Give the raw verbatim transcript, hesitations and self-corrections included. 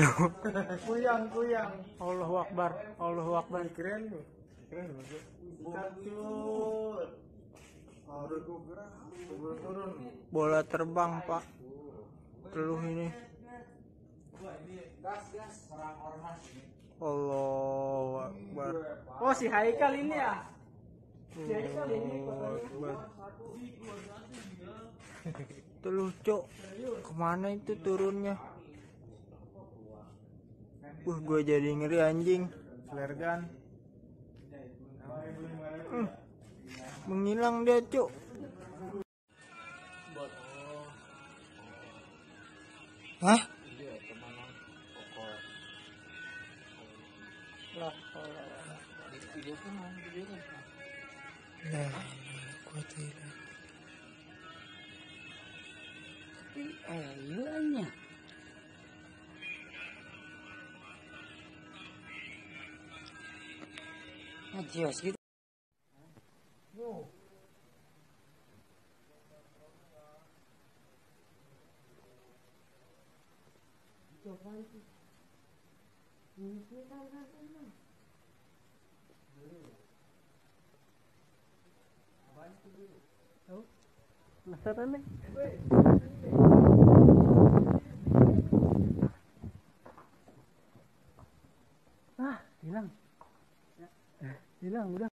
loh. Kuyang, kuyang. Allahu Akbar, Allahu Akbar. Keren loh. Keren loh. Bola terbang, Pak. Teluh ini. Allahu Akbar. Oh, si Haikal ini ya? Si Haikal ini katanya. Teluh, Cok. Kemana itu turunnya? Uh, gue jadi ngeri anjing. Flare gun. Hmm. Menghilang dia, Cuk. Hah? Nah, gue tidak. Tapi ayuannya. Adiós, gitu. No. Ah, hilang. Hilang udah.